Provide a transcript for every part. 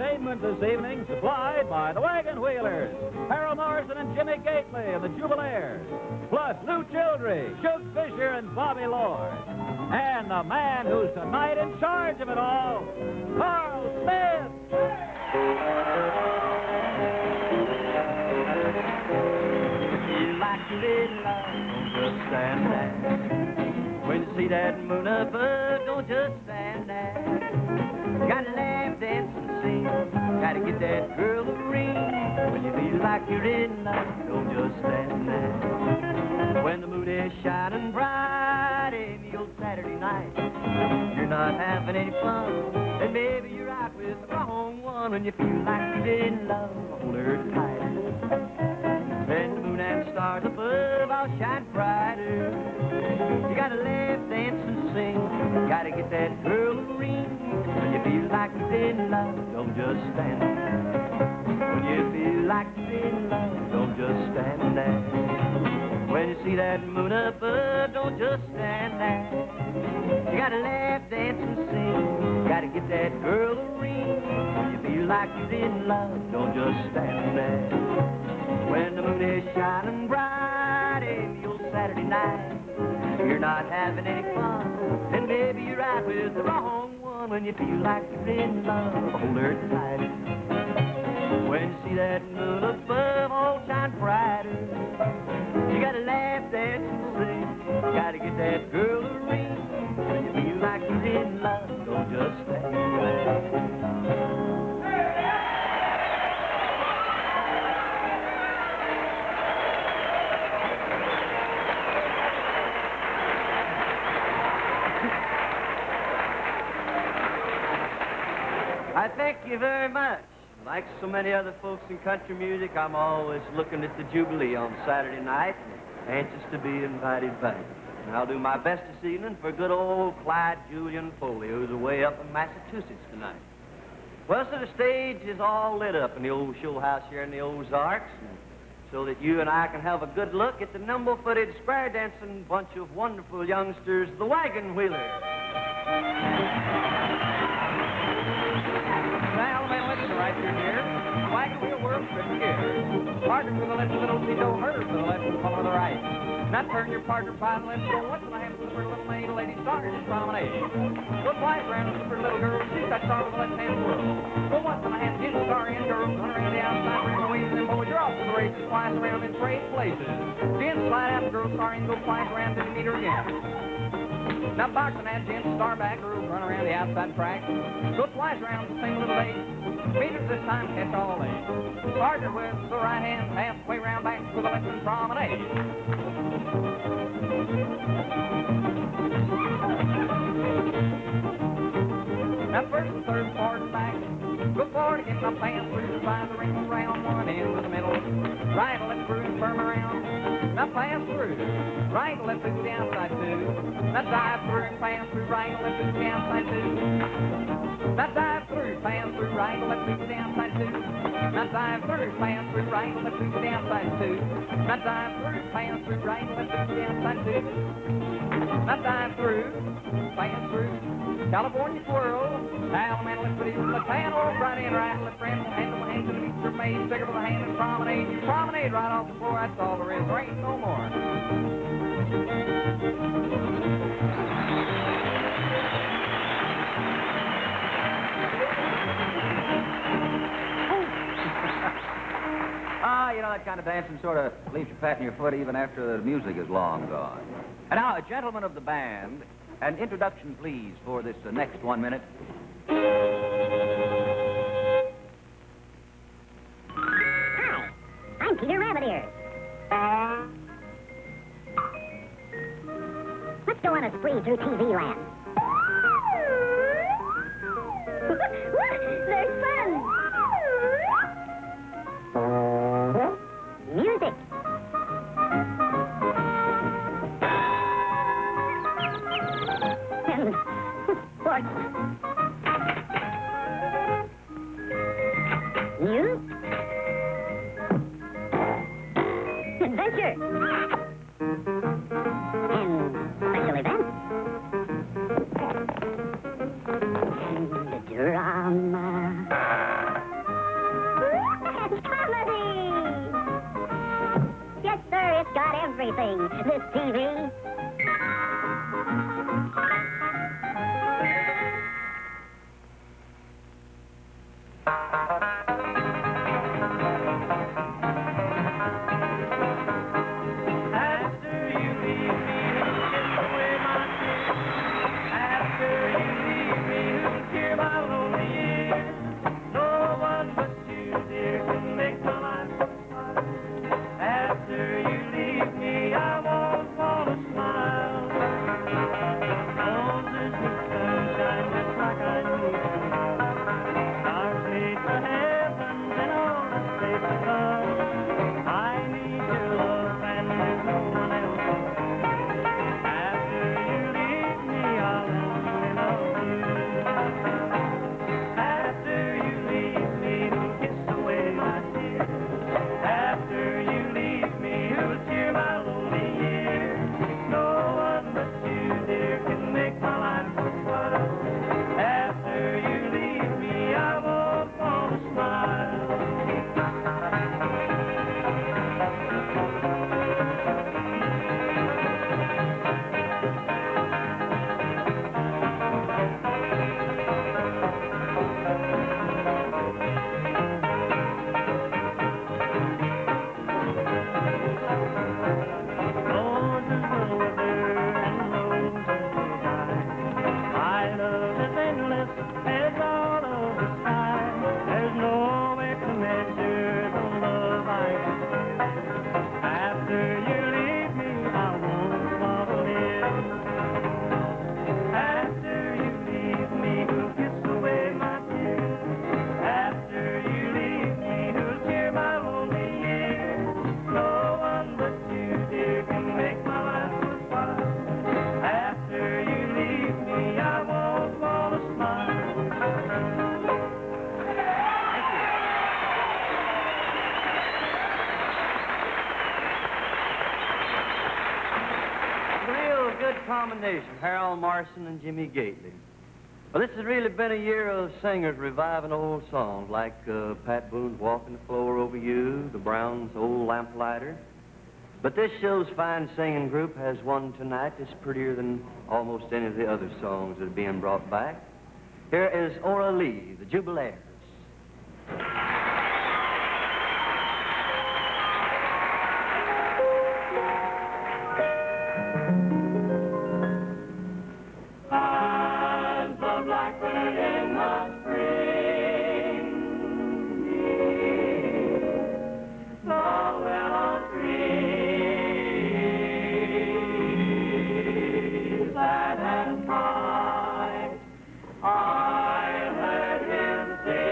entertainment this evening supplied by the Wagon Wheelers, Harold Morrison and Jimmy Gateley and the Jubilaires, plus Lew Childre, Shug Fisher and Bobby Lord, and the man who's tonight in charge of it all, Carl Smith. Like little love, don't just stand there. When you see that moon above, don't just stand there. Gotta laugh, dance, and sing. Gotta get that girl a ring. When you feel like you're in love, don't just stand there. When the moon is shining bright in your Saturday night, you're not having any fun, then maybe you're out with the wrong one. When you feel like you're in love, hold her tight. When the moon and stars above all shine brighter, you gotta laugh, dance, and sing. You gotta get that girl a ring. When you feel like you're in love, don't just stand there. When you feel like you're in love, don't just stand there. When you see that moon above, don't just stand there. You gotta laugh, dance, and sing. You gotta get that girl a ring. When you feel like you're in love, don't just stand there. When the moon is shining bright in your Saturday night, you're not having any fun, and maybe you're out with the wrong one. When you feel like you're in love, hold her tight. When you see that moon above all shine brighter, you gotta laugh, dance, and sing. You gotta get that girl a ring. When you feel like you're in love, don't just stand there. I thank you very much. Like so many other folks in country music, I'm always looking at the Jubilee on Saturday night, anxious to be invited back. And I'll do my best this evening for good old Clyde Julian Foley, who's away up in Massachusetts tonight. Well, so the stage is all lit up in the old show house here in the Ozarks, so that you and I can have a good look at the nimble-footed, square-dancing bunch of wonderful youngsters, the Wagon Wheelers. Right through here, Wagon Wheel works from here. Partner to the left a little, see no hurdle to the left and follow the right. Now turn your partner by the left, go once in the hand with the little lady, lady's daughter, just promenade. Go twice around the super little girl, she's got star with the left hand whirl. Go once in the hand, she's star in girl, turn around the outside, bring the wings and boys, you're off to the races, twice around in trade places. Then slide out the girl, star in, go twice around till you meet her again. Now boxing that gin, star back, girls run around the outside track. Go twice around the same little eight. Meters this time, catch all eight. Partner with the right hand, halfway round back with the left and promenade. Now first and third, forward and back. Go forward again, my pants through the side, the ring round one into the middle. Right and left through and firm around. Now pass through, right and left through the outside two. Now dive through and pass through, right and left through the outside two. Now dive through, pass through, right and left through the outside two. Now dive through, pass through, right and left through the outside two. Now dive through, pass through, right and left through the outside two. Now dive through, pass through, California swirl. Alabama left foot, left hand, or right in, right left hand, handle the hands and the feet are made, stick up with the hand and promenade. You promenade right off the floor, that's all there is. There ain't no more. Ah, you know, that kind of dancing sort of leaves you patting your foot even after the music is long gone. And now, a gentleman of the band, an introduction, please, for this next 1 minute. Hi, I'm Peter Rabbit Ears. Let's go on a spree through TV land. Look, there's fun. Music. And sports. Adventure. And special events. And the drama. Christmas TV. Harold Morrison and Jimmy Gateley. Well, this has really been a year of singers reviving old songs like Pat Boone's Walking the Floor Over You, the Browns' Old Lamplighter. But this show's fine singing group has one tonight that's prettier than almost any of the other songs that are being brought back. Here is Ora Lee, the Jubilaires. And cry, I heard him say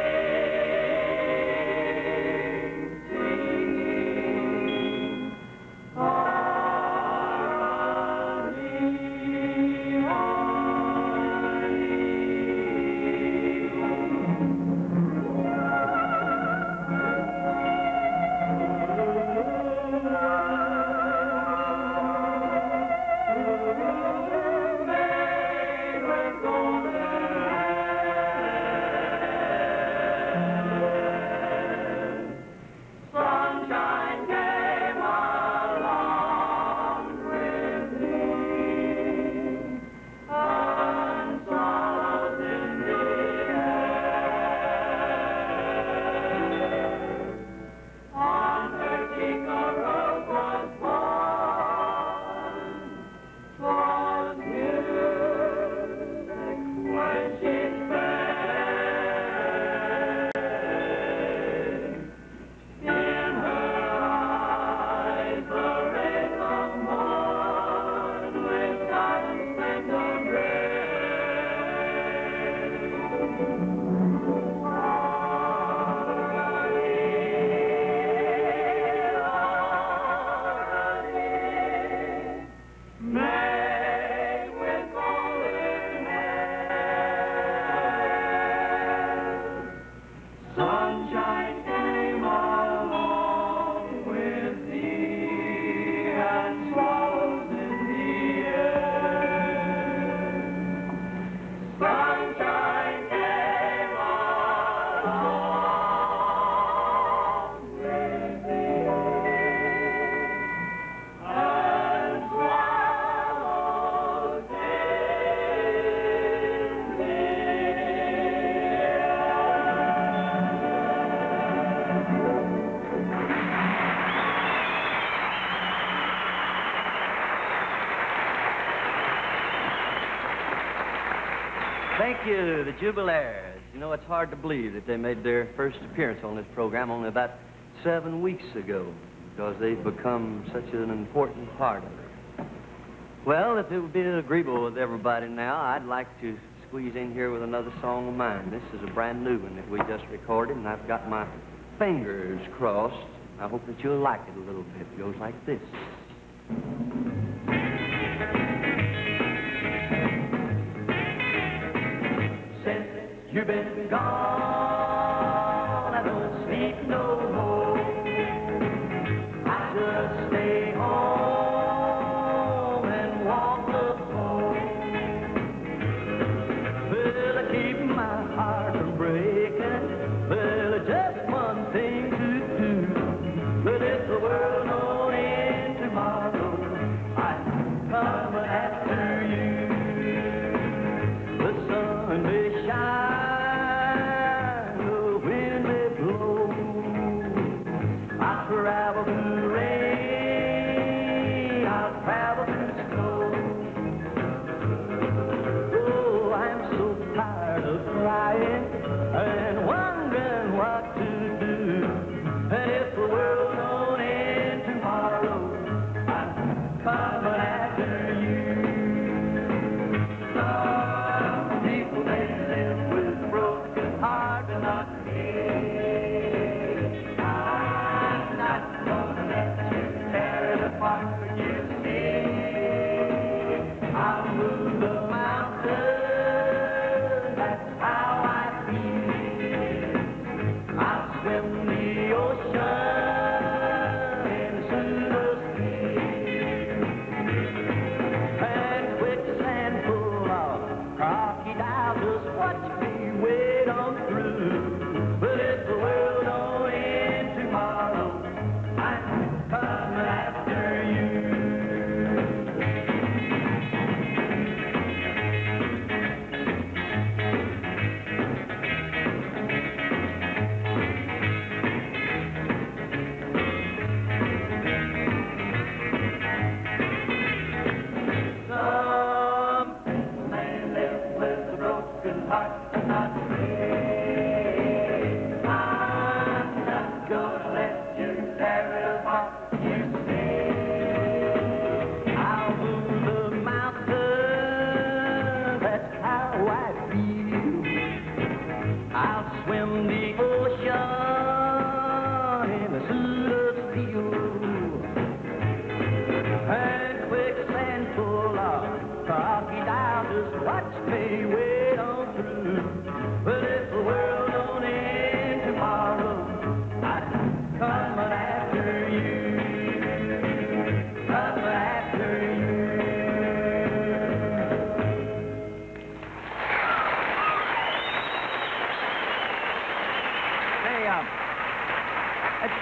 Thank you, the Jubilaires. You know, it's hard to believe that they made their first appearance on this program only about 7 weeks ago, because they've become such an important part of it. Well, if it would be agreeable with everybody now, I'd like to squeeze in here with another song of mine. This is a brand new one that we just recorded, and I've got my fingers crossed. I hope that you'll like it a little bit. It goes like this. Since you've been gone, I don't sleep no more. I just stay home and walk the floor. Will I keep my heart from breaking? Will I just one thing to do? But if the world don't end tomorrow, I'm coming after you. The sun may shine, the wind may blow. I'll travel through the rain, I'll travel through the snow. Oh, I'm so tired of crying and wondering what to do. And if the world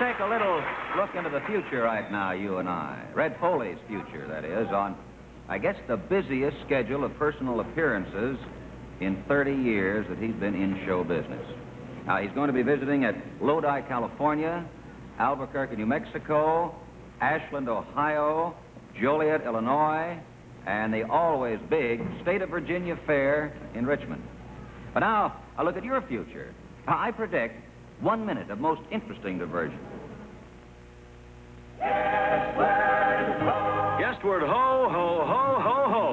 take a little look into the future right now, you and I. Red Foley's future, that is, on, I guess, the busiest schedule of personal appearances in 30 years that he's been in show business. Now, he's going to be visiting at Lodi, California, Albuquerque, New Mexico, Ashland, Ohio, Joliet, Illinois, and the always big State of Virginia Fair in Richmond. But now, a look at your future. Now, I predict 1 minute of most interesting diversion. Guestward Ho! Guestward Ho, ho, ho, ho, ho.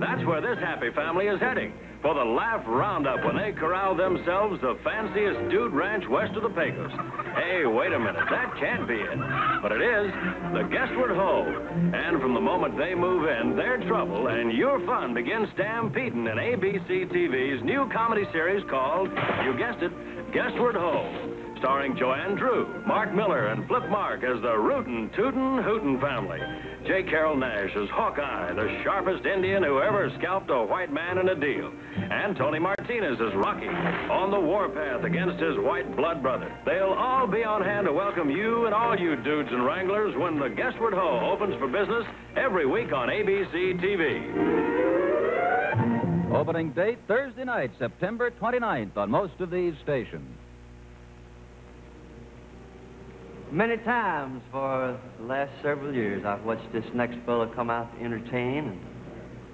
That's where this happy family is heading, for the laugh roundup when they corral themselves the fanciest dude ranch west of the Pecos. Hey, wait a minute, that can't be it. But it is the Guestward Ho. And from the moment they move in, their trouble and your fun begins stampeding in ABC TV's new comedy series called, you guessed it, Guestward Ho, starring Joanne Drew, Mark Miller, and Flip Mark as the rootin', tootin', hootin' family. J. Carroll Nash as Hawkeye, the sharpest Indian who ever scalped a white man in a deal. And Tony Martinez as Rocky, on the warpath against his white blood brother. They'll all be on hand to welcome you and all you dudes and wranglers when the Guestward Ho opens for business every week on ABC TV. Opening date, Thursday night, September 29th, on most of these stations. Many times for the last several years, I've watched this next fellow come out to entertain,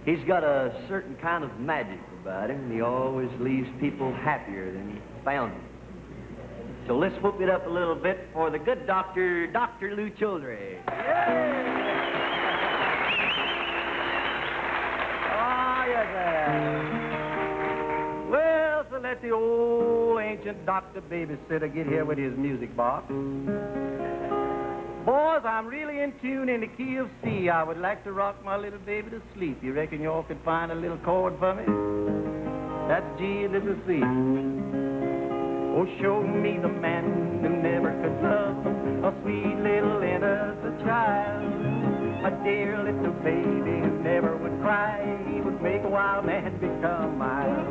and He's got a certain kind of magic about him. He always leaves people happier than he found them. So let's whoop it up a little bit for the good doctor, Dr. Lew Childre. Ah, yes, sir. Well, so let the old ancient doctor babysitter get here with his music box. Boys, I'm really in tune in the key of C. I would like to rock my little baby to sleep. You reckon y'all could find a little chord for me? That's G and little C. Oh, show me the man who never could love a sweet little innocent child. A dear little baby who never would cry. He would make a wild man become mild.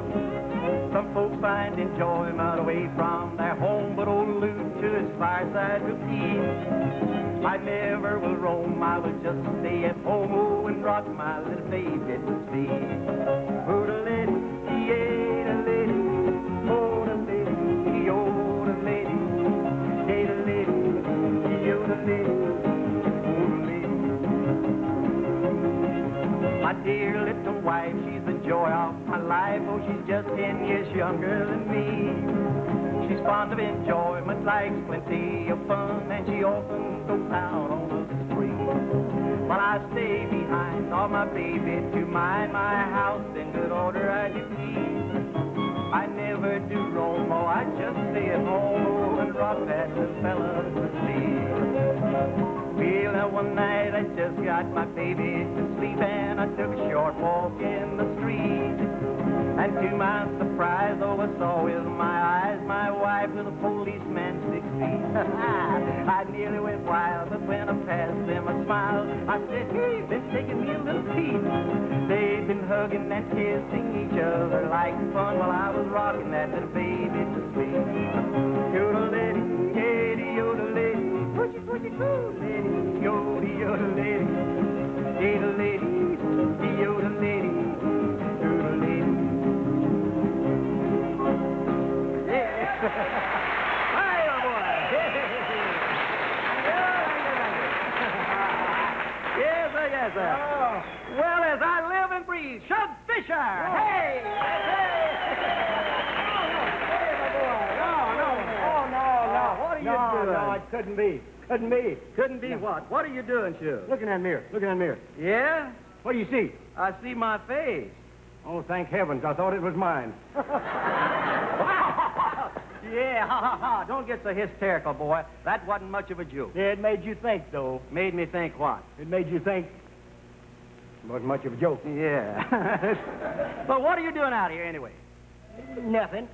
Some folks find enjoyment away from their home, but old Lew to his fireside will keep. I never will roam, I will just stay at home, oh, and rock my little baby to sleep. My dear little wife, she's the joy of my life. Oh, she's just 10 years younger than me. She's fond of enjoyment, likes plenty of fun, and she often goes out on a spree. But I stay behind, all my baby to mind, my house in good order I do keep. I never do roam, oh, I just stay at home and rock at the fellas to sleep. Well, one night I just got my baby to sleep and I took a short walk in the street. And to my surprise, all I saw with my eyes, my wife and a policeman 6 feet. I nearly went wild, but when I passed them, I smiled. I said, hey, they've been taking me a little piece. They've been hugging and kissing each other like fun while I was rocking that little baby to sleep. Yodelady, yodelady, yodelady, pushy, pushy, yodelady. Yes, sir. Oh. Well, as I live and breathe, Shug Fisher. Oh. Hey! Hey! Oh, no. Hey, my boy. No, no. Oh, no, no. What are you doing? No, it couldn't be. Couldn't be. Couldn't be no. What? What are you doing, Shug? Look in that mirror. Look in that mirror. Yeah? What do you see? I see my face. Oh, thank heavens. I thought it was mine. Yeah, ha, ha, ha. Don't get so hysterical, boy. That wasn't much of a joke. Yeah, it made you think, though. Made me think what? It made you think it wasn't much of a joke. Yeah. But what are you doing out here, anyway? Nothing.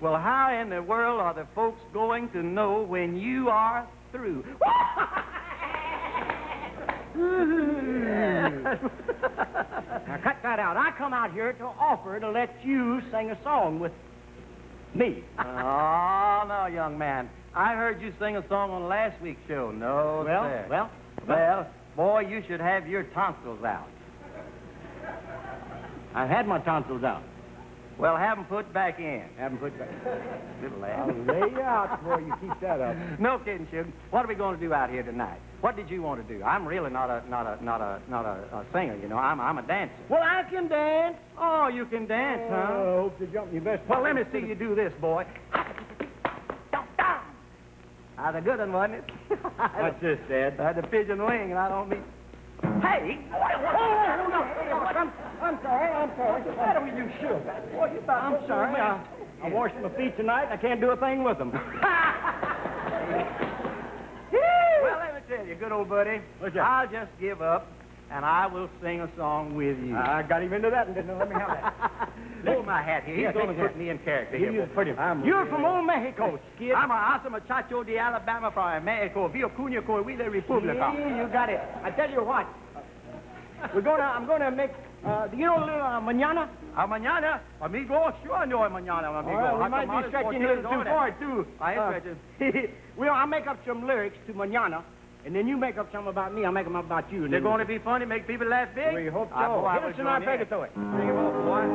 Well, how in the world are the folks going to know when you are through? Now, cut that out. I come out here to offer to let you sing a song with me. Oh, no, young man. I heard you sing a song on last week's show. No, well, sir. Well, boy, you should have your tonsils out. I've had my tonsils out. Well, have them put back in. Have them put back in. Little lad. I'll lay you out before you keep that up. No kidding, Shug. What are we going to do out here tonight? What did you want to do? I'm really not a singer, you know. I'm a dancer. Well, I can dance. Oh, you can dance, oh, huh? I hope you jump your best. Well, let me see you do this, boy. That's a good one, wasn't it? What's this, Dad? I had a pigeon wing, and I don't mean... Hey! Oh, no. I'm sorry. Why don't you shoot? I'm sorry. I washed my feet tonight, and I can't do a thing with them. Well, let me tell you, good old buddy, I'll just give up, and I will sing a song with you. I got him into that and didn't let me have that. Hold my hat here. He's going to put me in character here. You're from old Mexico, Skid. I'm a muchacho de Alabama from Mexico. Vio Cunha Coahuila Republica. You got it. I tell you what. I'm going to make... do you know a little mañana? Mañana? Amigo? Sure, I know a mañana, amigo. Well, we might be stretching a little too far, too. I am stretching. Well, I'll make up some lyrics to mañana, and then you make up some about me, I'll make them up about you. They're going to be funny, make people laugh big? We hope so. Hit us and I'll take it to it. Sing it up, boy.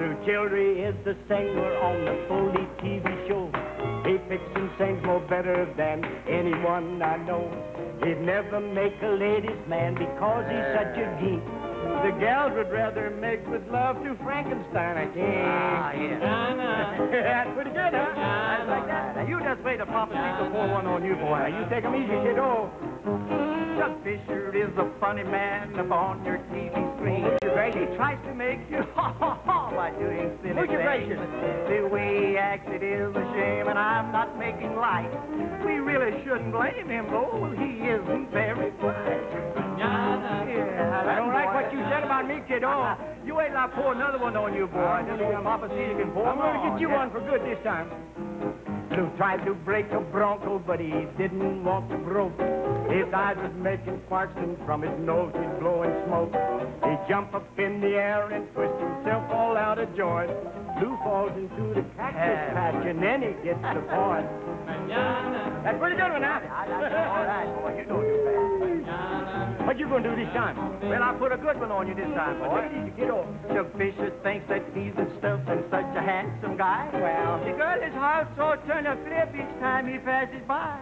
Lew Childre is the singer on the Foley TV show. He picks and sings more better than anyone I know. He'd never make a ladies' man because he's such a geek. The gals would rather make with love to Frankenstein, I think. Ah, yeah. That's pretty good, huh? I like that. Now, you just wait a proper seat to pour one on you, boy. You take 'em easy, kiddo. Shug Fisher is a funny man upon your TV screen. He tries to make you by doing silly things. The way he acted is a shame, and I'm not making light. We really shouldn't blame him, though. He isn't very bright. Yeah, I don't like what you said about me, kiddo. You ain't like pour another one on you, boy. Just come up and see you can pour one. I'm going to get you one for good this time. Lew tried to break a bronco, but he didn't want to broke. His eyes was making sparks, and from his nose he'd blowing smoke. He jumped up in the air and twisted himself all out of joy. Lew falls into the cactus patch, and then he gets the point. That's pretty good one, huh? All right, boy, you know you're bad. What you gonna do this time? Well, I put a good one on you this time, boy. Take it easy, kiddo. Shug Fisher thinks that he's the stuff and such a handsome guy. Well, the girl is hard, so turn a flip each time he passes by.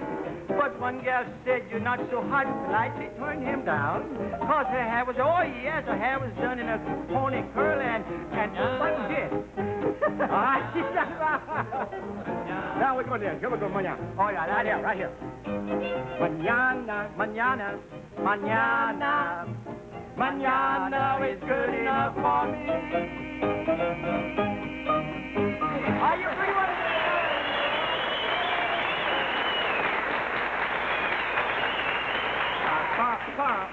But one gal said, "You're not so hot," politely turned him down. Cause her hair was, oh yes, her hair was done in a pony curl and buttoned it. Now we go there. Come on, go mañana. Oh yeah, right here, right here. Mañana, mañana, mañana, mañana is good enough for me. Are you free? Carl.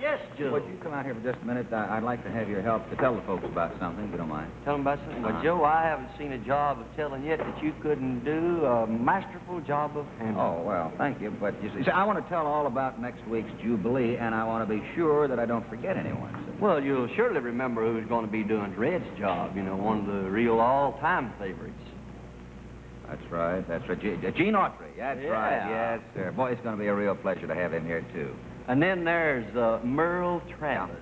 Yes, Joe. Would you come out here for just a minute? I'd like to have your help to tell the folks about something, if you don't mind. Tell them about something? Well, Joe, I haven't seen a job of telling yet that you couldn't do a masterful job of handling. Oh, well, thank you. But, you see, I want to tell all about next week's Jubilee, and I want to be sure that I don't forget anyone. So. Well, you'll surely remember who's going to be doing Red's job, you know, one of the real all-time favorites. That's right, that's right. Gene Autry, that's right, yes, sir. Boy, it's going to be a real pleasure to have him here, too. And then there's Merle Travis.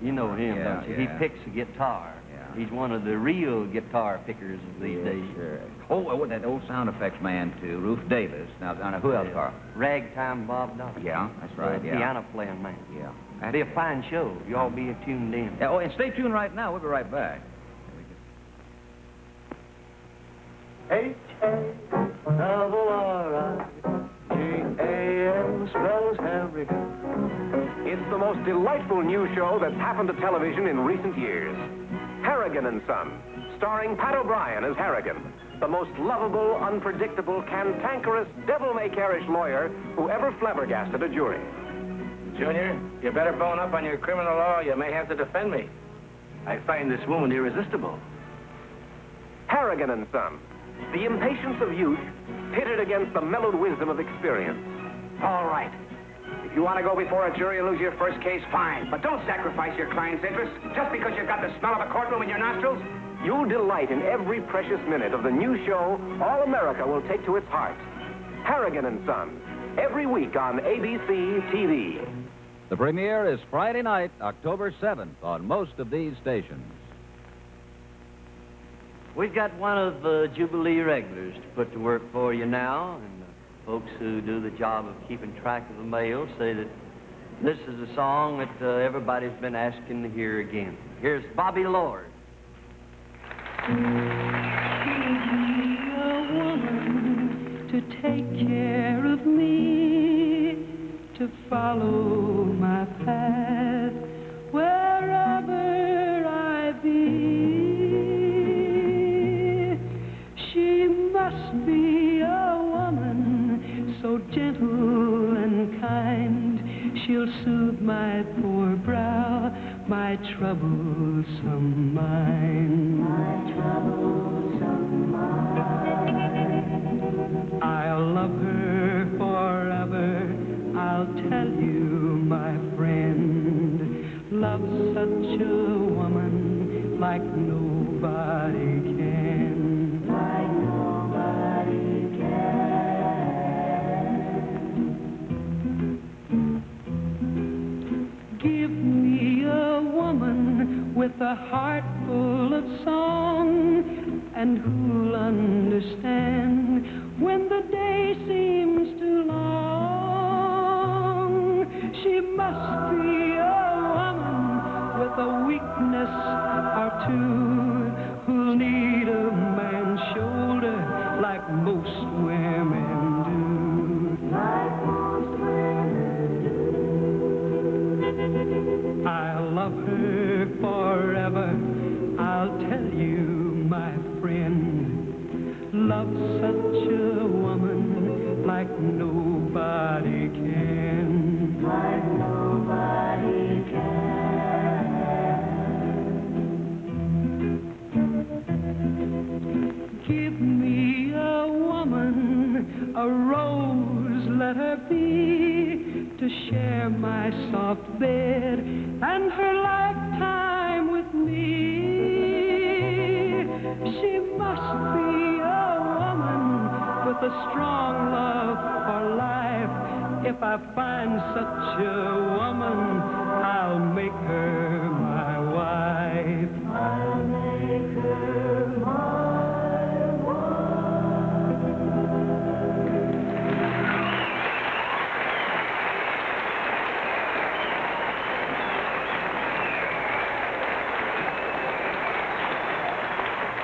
You know him, don't you? Yeah. He picks a guitar. Yeah. He's one of the real guitar pickers of these days. Sure. Oh, that old sound effects man, too, Ruth Davis. Now who else, Carl? Ragtime Bob Dodd. Yeah, that's right, piano playing man. Yeah. That'd be a fine show. You all be tuned in. Yeah, oh, and stay tuned right now. We'll be right back. H-A-double-R-I-G-A-M spells Harrigan. It's the most delightful new show that's happened to television in recent years. Harrigan and Son, starring Pat O'Brien as Harrigan, the most lovable, unpredictable, cantankerous, devil-may-care-ish lawyer who ever flabbergasted a jury. Junior, you better bone up on your criminal law. You may have to defend me. I find this woman irresistible. Harrigan and Son, the impatience of youth pitted against the mellowed wisdom of experience. All right. If you want to go before a jury and lose your first case, fine. But don't sacrifice your client's interest just because you've got the smell of a courtroom in your nostrils. You'll delight in every precious minute of the new show all America will take to its heart. Harrigan and Son, every week on ABC TV. The premiere is Friday night, October 7th, on most of these stations. We've got one of the Jubilee regulars to put to work for you now, and the folks who do the job of keeping track of the mail say that this is a song that everybody's been asking to hear again. Here's Bobby Lord. Give me a woman to take care of me, to follow my path wherever I be. Must be a woman so gentle and kind. She'll soothe my poor brow, my troublesome mind. My troublesome mind. I'll love her forever. I'll tell you, my friend. Love such a woman like nobody can. Like with a heart full of song, and who'll understand when the day seems too long. She must be a woman the weakness are two who need a man's shoulder like most women do. Like most women do. I love her forever, I'll tell you, my friend. Love such a woman like nobody can. Like nobody can. Give me a woman, a rose, let her be, to share my soft bed and her lifetime with me. She must be a woman with a strong love for life. If I find such a woman, I'll make her my wife. I'll make her my wife.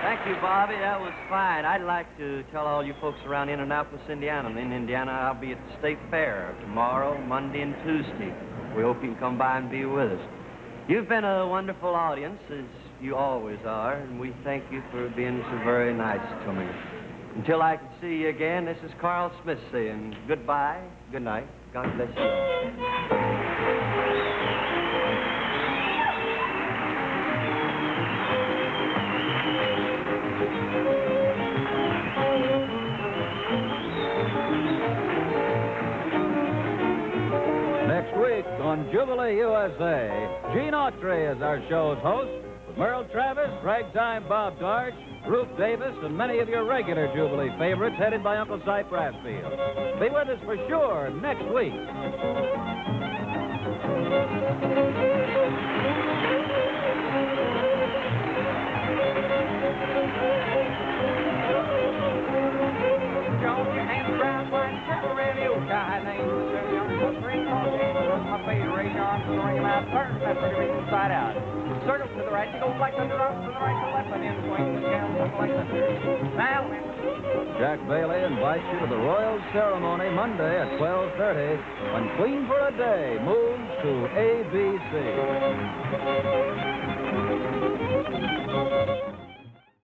Thank you, Bobby. That was fine. I'd like to tell all you folks around Indianapolis, Indiana. In Indiana, I'll be at the State Fair tomorrow, Monday and Tuesday. We hope you can come by and be with us. You've been a wonderful audience, as you always are, and we thank you for being so very nice to me. Until I can see you again, this is Carl Smith saying goodbye, good night, God bless you. Next week on Jubilee USA, Gene Autry is our show's host, with Merle Travis, Ragtime Bob Dodd, Ruth Davis, and many of your regular Jubilee favorites, headed by Uncle Cy Brasfield. Be with us for sure next week. My face raised your arms to the ring of my turn, left foot to reach inside out. Circle to the right, you go like under, arms to the right, to the left, and then swing to the down, like under. Now, Jack Bailey invites you to the royal ceremony Monday at 12:30 when Queen for a Day moves to ABC.